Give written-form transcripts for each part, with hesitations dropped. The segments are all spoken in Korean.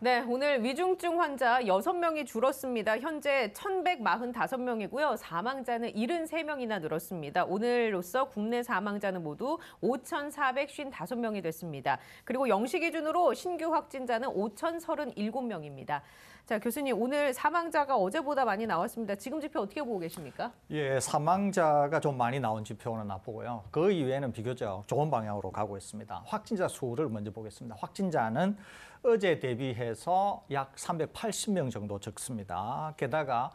네, 오늘 위중증 환자 6명이 줄었습니다. 현재 1,145명이고요. 사망자는 73명이나 늘었습니다. 오늘로써 국내 사망자는 모두 5,455명이 됐습니다. 그리고 0시 기준으로 신규 확진자는 5,037명입니다. 자, 교수님, 오늘 사망자가 어제보다 많이 나왔습니다. 지금 지표 어떻게 보고 계십니까? 예, 사망자가 좀 많이 나온 지표는 나쁘고요. 그 이외에는 비교적 좋은 방향으로 가고 있습니다. 확진자 수를 먼저 보겠습니다. 확진자는 어제 대비해서 약 380명 정도 적습니다. 게다가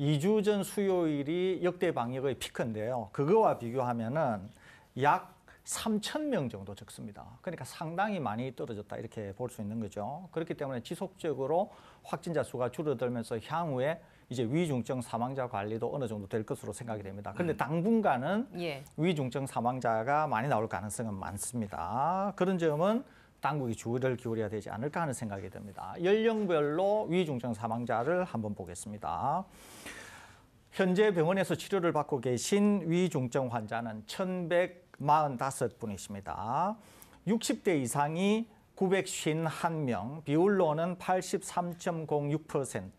2주 전 수요일이 역대 방역의 피크인데요. 그거와 비교하면은 약 3,000명 정도 적습니다. 그러니까 상당히 많이 떨어졌다 이렇게 볼 수 있는 거죠. 그렇기 때문에 지속적으로 확진자 수가 줄어들면서 향후에 이제 위중증 사망자 관리도 어느 정도 될 것으로 생각이 됩니다. 그런데 당분간은 위중증 사망자가 많이 나올 가능성은 많습니다. 그런 점은 당국이 주의를 기울여야 되지 않을까 하는 생각이 듭니다. 연령별로 위중증 사망자를 한번 보겠습니다. 현재 병원에서 치료를 받고 계신 위중증 환자는 1,145분이십니다. 60대 이상이 951명, 비율로는 83.06%,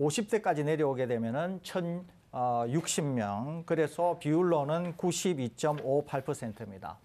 50대까지 내려오게 되면은 1,060명, 그래서 비율로는 92.58%입니다.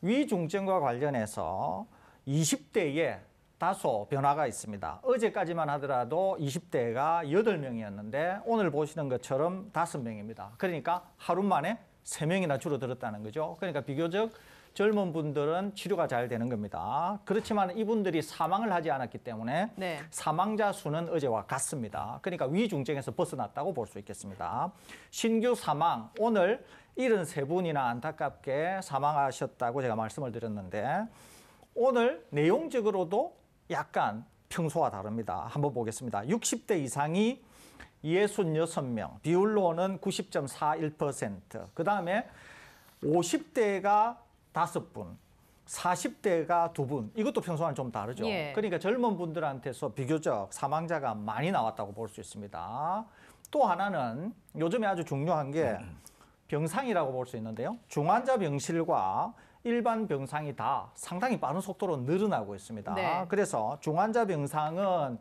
위중증과 관련해서 20대에 다소 변화가 있습니다. 어제까지만 하더라도 20대가 8명이었는데 오늘 보시는 것처럼 5명입니다. 그러니까 하루 만에 3명이나 줄어들었다는 거죠. 그러니까 비교적 젊은 분들은 치료가 잘 되는 겁니다. 그렇지만 이분들이 사망을 하지 않았기 때문에 사망자 수는 어제와 같습니다. 그러니까 위중증에서 벗어났다고 볼 수 있겠습니다. 신규 사망, 오늘 73분이나 안타깝게 사망하셨다고 제가 말씀을 드렸는데 오늘 내용적으로도 약간 평소와 다릅니다. 한번 보겠습니다. 60대 이상이 66명, 비율로는 90.41%, 그다음에 50대가 5분, 40대가 2분, 이것도 평소와는 좀 다르죠. 예. 그러니까 젊은 분들한테서 비교적 사망자가 많이 나왔다고 볼 수 있습니다. 또 하나는 요즘에 아주 중요한 게 병상이라고 볼 수 있는데요. 중환자 병실과 일반 병상이 다 상당히 빠른 속도로 늘어나고 있습니다. 네. 그래서 중환자 병상은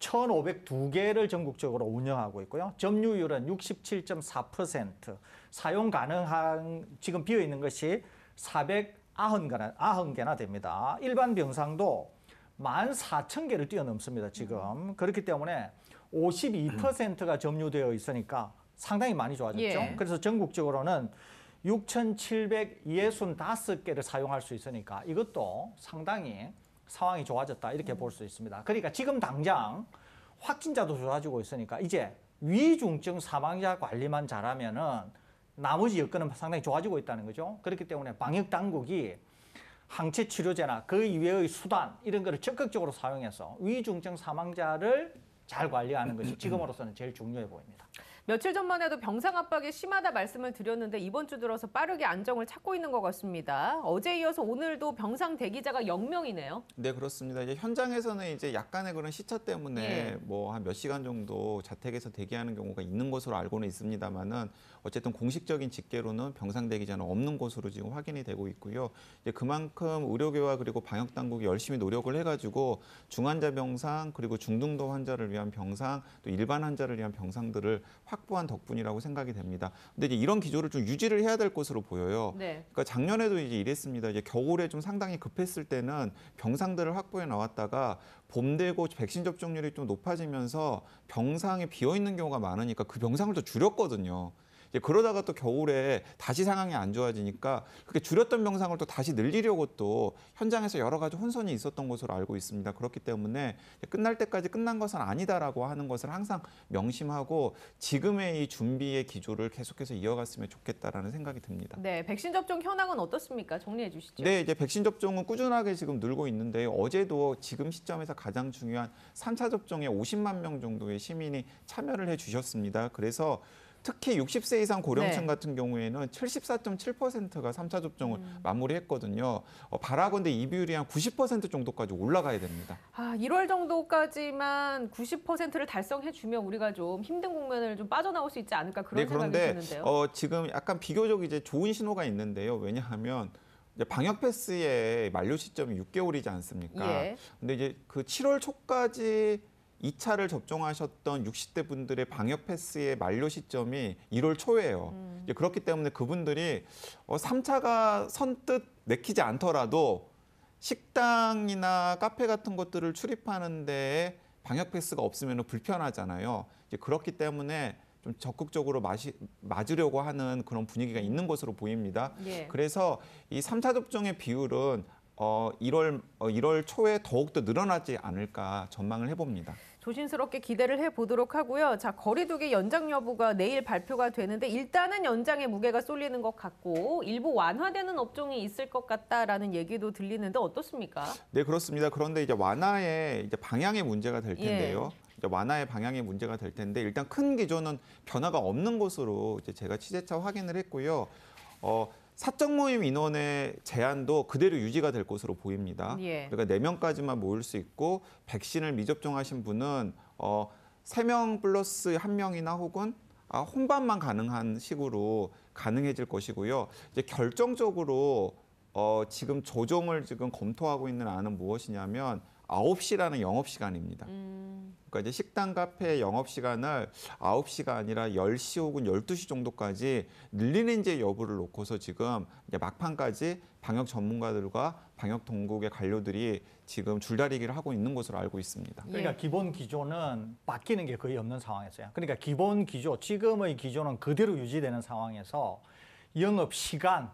1,502개를 전국적으로 운영하고 있고요. 점유율은 67.4%, 사용 가능한 지금 비어 있는 것이 490개나 됩니다. 일반 병상도 14,000개를 뛰어넘습니다, 지금. 그렇기 때문에 52%가 점유되어 있으니까 상당히 많이 좋아졌죠. 예. 그래서 전국적으로는 6,765개를 사용할 수 있으니까 이것도 상당히 상황이 좋아졌다 이렇게 볼 수 있습니다. 그러니까 지금 당장 확진자도 좋아지고 있으니까 이제 위중증 사망자 관리만 잘하면은 나머지 여건은 상당히 좋아지고 있다는 거죠. 그렇기 때문에 방역 당국이 항체 치료제나 그 이외의 수단 이런 거를 적극적으로 사용해서 위중증 사망자를 잘 관리하는 것이 지금으로서는 제일 중요해 보입니다. 며칠 전만 해도 병상 압박이 심하다 말씀을 드렸는데 이번 주 들어서 빠르게 안정을 찾고 있는 것 같습니다. 어제 이어서 오늘도 병상 대기자가 0명이네요. 네, 그렇습니다. 이제 현장에서는 이제 약간의 그런 시차 때문에 뭐 한 몇 시간 정도 자택에서 대기하는 경우가 있는 것으로 알고는 있습니다만은 어쨌든 공식적인 집계로는 병상 대기자는 없는 것으로 지금 확인이 되고 있고요. 이제 그만큼 의료계와 그리고 방역 당국이 열심히 노력을 해가지고 중환자 병상 그리고 중등도 환자를 위한 병상 또 일반 환자를 위한 병상들을 확보한 덕분이라고 생각이 됩니다. 근데 이제 이런 기조를 좀 유지를 해야 될 것으로 보여요. 네. 그러니까 작년에도 이제 이랬습니다. 이제 겨울에 좀 상당히 급했을 때는 병상들을 확보해 나왔다가 봄 되고 백신 접종률이 좀 높아지면서 병상이 비어 있는 경우가 많으니까 그 병상을 또 줄였거든요. 이제 그러다가 또 겨울에 다시 상황이 안 좋아지니까 그렇게 줄였던 병상을 또 다시 늘리려고 또 현장에서 여러 가지 혼선이 있었던 것으로 알고 있습니다. 그렇기 때문에 끝날 때까지 끝난 것은 아니다라고 하는 것을 항상 명심하고 지금의 이 준비의 기조를 계속해서 이어갔으면 좋겠다라는 생각이 듭니다. 네, 백신 접종 현황은 어떻습니까? 정리해 주시죠. 네, 이제 백신 접종은 꾸준하게 지금 늘고 있는데 어제도 지금 시점에서 가장 중요한 3차 접종에 50만 명 정도의 시민이 참여를 해 주셨습니다. 그래서 특히 60세 이상 고령층 같은 경우에는 74.7%가 3차 접종을 마무리했거든요. 바라건대 이 비율이 한 90% 정도까지 올라가야 됩니다. 아, 1월 정도까지만 90%를 달성해주면 우리가 좀 힘든 국면을 좀 빠져나올 수 있지 않을까 그런 생각이 드는데요. 지금 약간 비교적 이제 좋은 신호가 있는데요. 왜냐하면 이제 방역 패스의 만료 시점이 6개월이지 않습니까? 예. 근데 이제 그 7월 초까지 2차를 접종하셨던 60대 분들의 방역 패스의 만료 시점이 1월 초예요. 이제 그렇기 때문에 그분들이 3차가 선뜻 내키지 않더라도 식당이나 카페 같은 것들을 출입하는 데에 방역 패스가 없으면 불편하잖아요. 이제 그렇기 때문에 좀 적극적으로 맞으려고 하는 그런 분위기가 있는 것으로 보입니다. 예. 그래서 이 3차 접종의 비율은 1월 초에 더욱더 늘어나지 않을까 전망을 해봅니다. 조심스럽게 기대를 해보도록 하고요. 자, 거리두기 연장 여부가 내일 발표가 되는데 일단은 연장에 무게가 쏠리는 것 같고 일부 완화되는 업종이 있을 것 같다라는 얘기도 들리는데 어떻습니까? 네, 그렇습니다. 그런데 이제 완화의 방향의 문제가 될 텐데요. 예. 완화의 방향이 문제가 될 텐데 일단 큰 기조는 변화가 없는 것으로 이제 제가 취재차 확인을 했고요. 사적 모임 인원의 제한도 그대로 유지가 될 것으로 보입니다. 예. 그러니까 4명까지만 모일 수 있고 백신을 미접종하신 분은 3명 플러스 1명이나 혹은 혼밥만 가능한 식으로 가능해질 것이고요. 이제 결정적으로 지금 조정을 검토하고 있는 안은 무엇이냐면 9시라는 영업시간입니다. 그러니까 이제 식당, 카페 영업시간을 9시가 아니라 10시 혹은 12시 정도까지 늘리는지 여부를 놓고서 지금 이제 막판까지 방역 전문가들과 방역 당국의 관료들이 지금 줄다리기를 하고 있는 것으로 알고 있습니다. 그러니까 기본 기조는 바뀌는 게 거의 없는 상황에서요. 그러니까 기본 기조, 지금의 기조는 그대로 유지되는 상황에서 영업시간을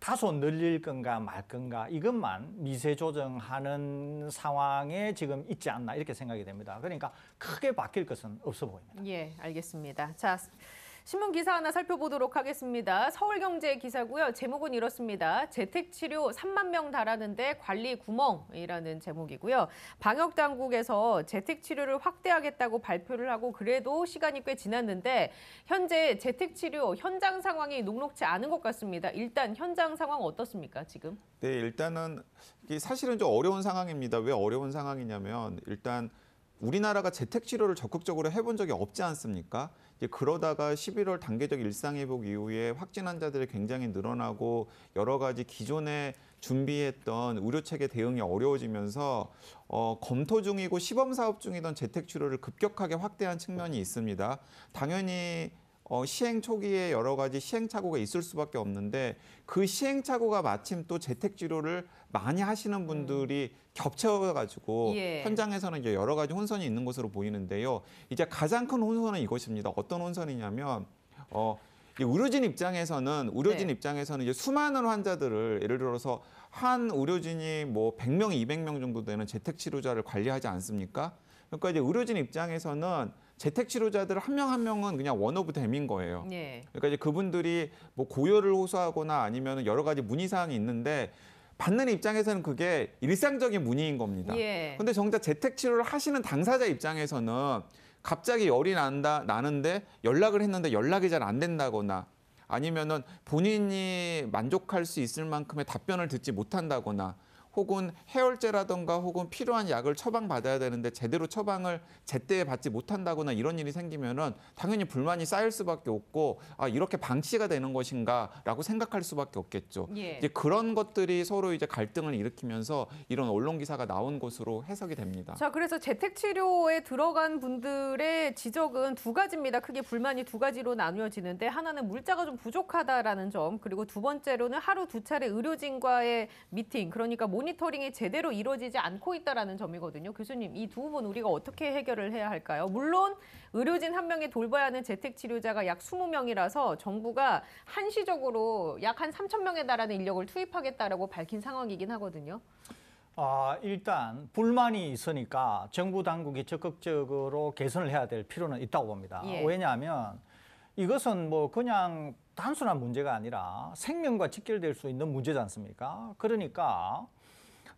다소 늘릴 건가 말 건가 이것만 미세 조정하는 상황에 지금 있지 않나 이렇게 생각이 됩니다. 그러니까 크게 바뀔 것은 없어 보입니다. 예, 알겠습니다. 자, 신문 기사 하나 살펴보도록 하겠습니다. 서울경제 기사고요. 제목은 이렇습니다. 재택치료 3만 명 달하는데 관리 구멍이라는 제목이고요. 방역당국에서 재택치료를 확대하겠다고 발표를 하고 그래도 시간이 꽤 지났는데 현재 재택치료 현장 상황이 녹록지 않은 것 같습니다. 일단 현장 상황 어떻습니까, 지금? 네, 일단은 사실은 좀 어려운 상황입니다. 왜 어려운 상황이냐면 일단 우리나라가 재택치료를 적극적으로 해본 적이 없지 않습니까? 이제 그러다가 11월 단계적 일상회복 이후에 확진 환자들이 굉장히 늘어나고 여러 가지 기존에 준비했던 의료체계 대응이 어려워지면서 검토 중이고 시범사업 중이던 재택치료를 급격하게 확대한 측면이 있습니다. 당연히 시행 초기에 여러 가지 시행착오가 있을 수밖에 없는데 그 시행착오가 마침 또 재택치료를 많이 하시는 분들이 겹쳐가지고 예. 현장에서는 이제 여러 가지 혼선이 있는 것으로 보이는데요. 이제 가장 큰 혼선은 이것입니다. 어떤 혼선이냐면 의료진 입장에서는 이제 수많은 환자들을 예를 들어서 한 의료진이 뭐 100명, 200명 정도 되는 재택치료자를 관리하지 않습니까? 그러니까 이제 의료진 입장에서는 재택치료자들 한 명 한 명은 그냥 원 오브 댐인 거예요. 예. 그러니까 이제 그분들이 뭐 고요를 호소하거나 아니면 여러 가지 문의사항이 있는데 받는 입장에서는 그게 일상적인 문의인 겁니다. 예. 근데 정작 재택치료를 하시는 당사자 입장에서는 갑자기 열이 나는데 연락을 했는데 연락이 잘 안 된다거나 아니면은 본인이 만족할 수 있을 만큼의 답변을 듣지 못한다거나 혹은 해열제라든가 혹은 필요한 약을 처방받아야 되는데 제대로 처방을 제때 받지 못한다거나 이런 일이 생기면은 당연히 불만이 쌓일 수밖에 없고 이렇게 방치가 되는 것인가라고 생각할 수밖에 없겠죠. 예. 이제 그런 것들이 서로 이제 갈등을 일으키면서 이런 언론 기사가 나온 것으로 해석이 됩니다. 자, 그래서 재택치료에 들어간 분들의 지적은 두 가지입니다. 크게 불만이 두 가지로 나누어지는데 하나는 물자가 좀 부족하다라는 점, 그리고 두 번째로는 하루 두 차례 의료진과의 미팅, 그러니까 모니터링이 제대로 이루어지지 않고 있다는 점이거든요. 교수님, 이 두 부분 우리가 어떻게 해결을 해야 할까요? 물론 의료진 한 명이 돌봐야 하는 재택치료자가 약 20명이라서 정부가 한시적으로 약 한 3,000명에 달하는 인력을 투입하겠다라고 밝힌 상황이긴 하거든요. 일단 불만이 있으니까 정부 당국이 적극적으로 개선을 해야 될 필요는 있다고 봅니다. 예. 왜냐하면 이것은 뭐 그냥 단순한 문제가 아니라 생명과 직결될 수 있는 문제지 않습니까? 그러니까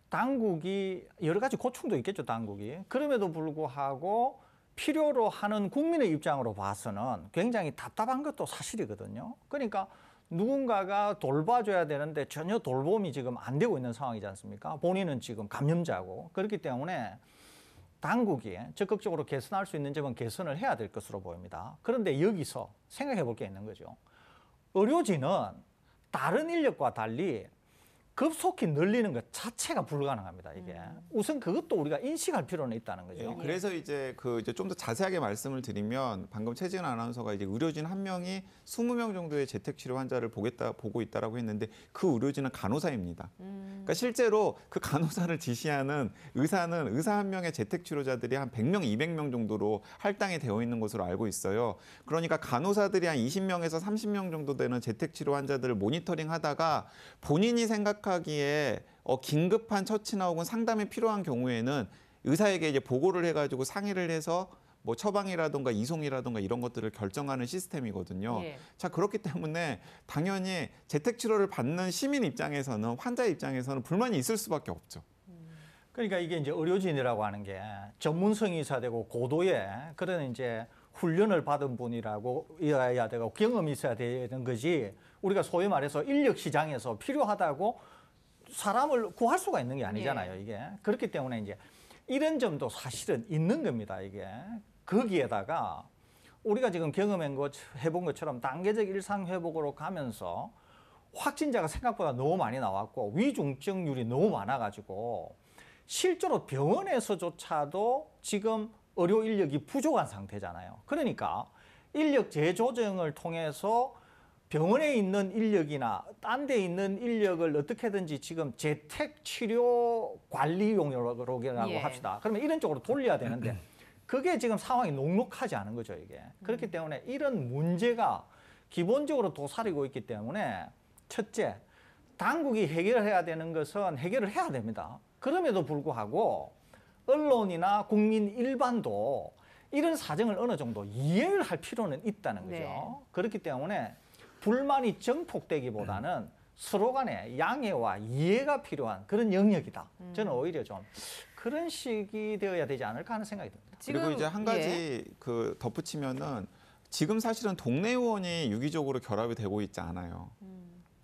당국이 여러 가지 고충도 있겠죠, 당국이. 그럼에도 불구하고 필요로 하는 국민의 입장으로 봐서는 굉장히 답답한 것도 사실이거든요. 그러니까 누군가가 돌봐줘야 되는데 전혀 돌봄이 지금 안 되고 있는 상황이지 않습니까? 본인은 지금 감염자고. 그렇기 때문에 당국이 적극적으로 개선할 수 있는 점은 개선을 해야 될 것으로 보입니다. 그런데 여기서 생각해 볼 게 있는 거죠. 의료진은 다른 인력과 달리 급속히 늘리는 것 자체가 불가능합니다. 이게 우선 그것도 우리가 인식할 필요는 있다는 거죠. 네, 그래서 이제 좀 더 자세하게 말씀을 드리면 방금 최지은 아나운서가 이제 의료진 한 명이 20명 정도의 재택치료 환자를 보고 있다라고 했는데 그 의료진은 간호사입니다. 그러니까 실제로 그 간호사를 지시하는 의사는 의사 한 명의 재택치료자들이 한 100명, 200명 정도로 할당이 되어 있는 것으로 알고 있어요. 그러니까 간호사들이 한 20명에서 30명 정도 되는 재택치료 환자들을 모니터링하다가 본인이 생각하기에 긴급한 처치나 혹은 상담이 필요한 경우에는 의사에게 이제 보고를 해가지고 상의를 해서 뭐 처방이라든가 이송이라든가 이런 것들을 결정하는 시스템이거든요. 예. 자, 그렇기 때문에 당연히 재택치료를 받는 시민 입장에서는 환자 입장에서는 불만이 있을 수밖에 없죠. 그러니까 이게 이제 의료진이라고 하는 게 전문성이 있어야 되고 고도의 그런 이제 훈련을 받은 분이라고 해야 되고 경험이 있어야 되는 거지 우리가 소위 말해서 인력 시장에서 필요하다고 사람을 구할 수가 있는 게 아니잖아요. 예. 이게 그렇기 때문에 이제 이런 점도 사실은 있는 겁니다. 이게 거기에다가 우리가 지금 경험해본 것처럼 단계적 일상 회복으로 가면서 확진자가 생각보다 너무 많이 나왔고 위중증률이 너무 많아가지고 실제로 병원에서조차도 지금 의료 인력이 부족한 상태잖아요. 그러니까 인력 재조정을 통해서 병원에 있는 인력이나 딴 데 있는 인력을 어떻게든지 지금 재택치료 관리 용역으로 합시다. 그러면 이런 쪽으로 돌려야 되는데 그게 지금 상황이 녹록하지 않은 거죠, 이게. 그렇기 때문에 이런 문제가 기본적으로 도사리고 있기 때문에 첫째, 당국이 해결해야 되는 것은 해결을 해야 됩니다. 그럼에도 불구하고 언론이나 국민 일반도 이런 사정을 어느 정도 이해를 할 필요는 있다는 거죠. 네. 그렇기 때문에 불만이 증폭되기보다는 서로 간의 양해와 이해가 필요한 그런 영역이다. 저는 오히려 좀 그런 식이 되어야 되지 않을까 하는 생각이 듭니다. 그리고 이제 한 가지 덧붙이면은 지금 사실은 동네 의원이 유기적으로 결합이 되고 있지 않아요.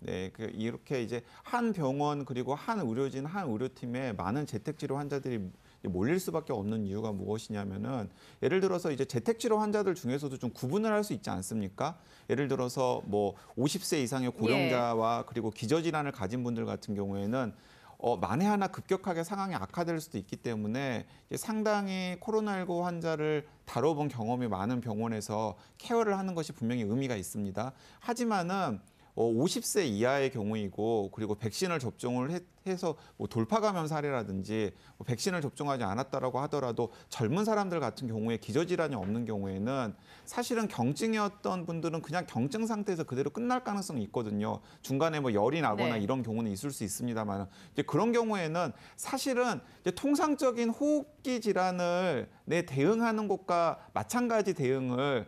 네, 이렇게 이제 한 병원 그리고 한 의료진, 한 의료팀에 많은 재택치료 환자들이 몰릴 수밖에 없는 이유가 무엇이냐면은 예를 들어서 이제 재택치료 환자들 중에서도 좀 구분을 할 수 있지 않습니까? 예를 들어서 뭐 50세 이상의 고령자와 그리고 기저질환을 가진 분들 같은 경우에는 만에 하나 급격하게 상황이 악화될 수도 있기 때문에 이제 상당히 코로나19 환자를 다뤄본 경험이 많은 병원에서 케어를 하는 것이 분명히 의미가 있습니다. 하지만은 50세 이하의 경우이고 그리고 백신을 접종을 해서 뭐 돌파 감염 사례라든지 뭐 백신을 접종하지 않았다라고 하더라도 젊은 사람들 같은 경우에 기저질환이 없는 경우에는 사실은 경증이었던 분들은 그냥 경증 상태에서 그대로 끝날 가능성이 있거든요. 중간에 뭐 열이 나거나 이런 경우는 있을 수 있습니다만 이제 그런 경우에는 사실은 이제 통상적인 호흡기 질환을 대응하는 것과 마찬가지 대응을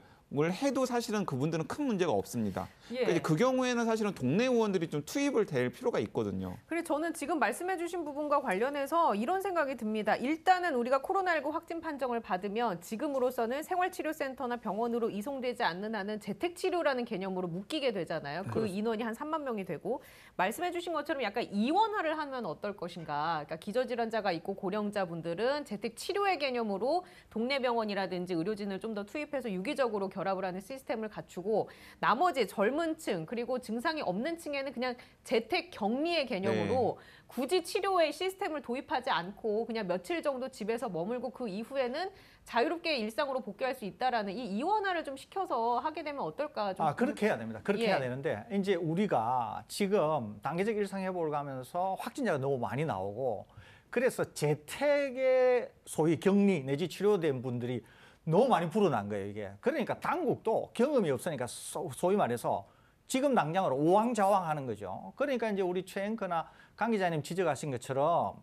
해도 사실은 그분들은 큰 문제가 없습니다. 그러니까 그 경우에는 사실은 동네 의원들이 좀 투입을 될 필요가 있거든요. 그래서 저는 지금 말씀해주신 부분과 관련해서 이런 생각이 듭니다. 일단은 우리가 코로나19 확진 판정을 받으면 지금으로서는 생활치료센터나 병원으로 이송되지 않는 한은 재택치료라는 개념으로 묶이게 되잖아요. 그 인원이 한 3만 명이 되고 말씀해주신 것처럼 약간 이원화를 하면 어떨 것인가. 그러니까 기저질환자가 있고 고령자분들은 재택치료의 개념으로 동네 병원이라든지 의료진을 좀 더 투입해서 유기적으로 결합을 하는 시스템을 갖추고 나머지 젊은 층 그리고 증상이 없는 층에는 그냥 재택 격리의 개념으로 굳이 치료의 시스템을 도입하지 않고 그냥 며칠 정도 집에서 머물고 그 이후에는 자유롭게 일상으로 복귀할 수 있다라는 이 이원화를 좀 시켜서 하게 되면 어떨까 좀 그렇게 해야 됩니다. 그렇게 해야 되는데 이제 우리가 지금 단계적 일상 회복을 가면서 확진자가 너무 많이 나오고 그래서 재택에 소위 격리 내지 치료된 분들이 너무 많이 불어난 거예요, 이게. 그러니까 당국도 경험이 없으니까 소위 말해서 지금 당장으로 오왕좌왕 하는 거죠. 그러니까 이제 우리 최 앵커나 강 기자님 지적하신 것처럼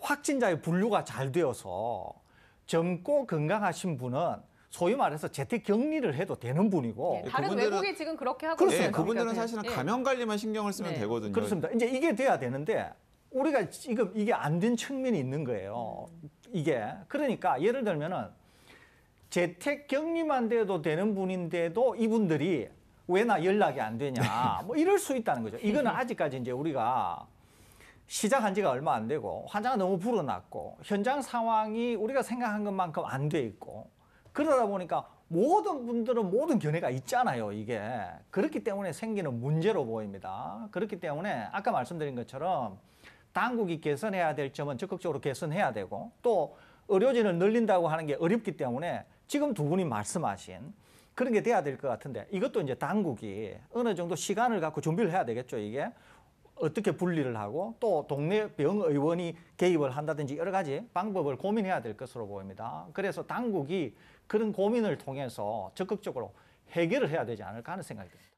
확진자의 분류가 잘 되어서 젊고 건강하신 분은 소위 말해서 재택 격리를 해도 되는 분이고 다른 그분들은, 외국이 지금 그렇게 하고 있습니다. 그분들은 사실은 감염 관리만 신경을 쓰면 되거든요. 그렇습니다. 이제 이게 돼야 되는데 우리가 지금 이게 안 된 측면이 있는 거예요. 이게 그러니까 예를 들면은 재택 격리만 돼도 되는 분인데도 이분들이 왜 나 연락이 안 되냐 뭐 이럴 수 있다는 거죠. 이거는 아직까지 이제 우리가 시작한 지가 얼마 안 되고 환자가 너무 불어났고 현장 상황이 우리가 생각한 것만큼 안 돼 있고 그러다 보니까 모든 분들은 모든 견해가 있잖아요, 이게. 그렇기 때문에 생기는 문제로 보입니다. 그렇기 때문에 아까 말씀드린 것처럼 당국이 개선해야 될 점은 적극적으로 개선해야 되고, 또 의료진을 늘린다고 하는 게 어렵기 때문에 지금 두 분이 말씀하신 그런 게 돼야 될 것 같은데, 이것도 이제 당국이 어느 정도 시간을 갖고 준비를 해야 되겠죠, 이게. 어떻게 분리를 하고 또 동네 병의원이 개입을 한다든지 여러 가지 방법을 고민해야 될 것으로 보입니다. 그래서 당국이 그런 고민을 통해서 적극적으로 해결을 해야 되지 않을까 하는 생각이 듭니다.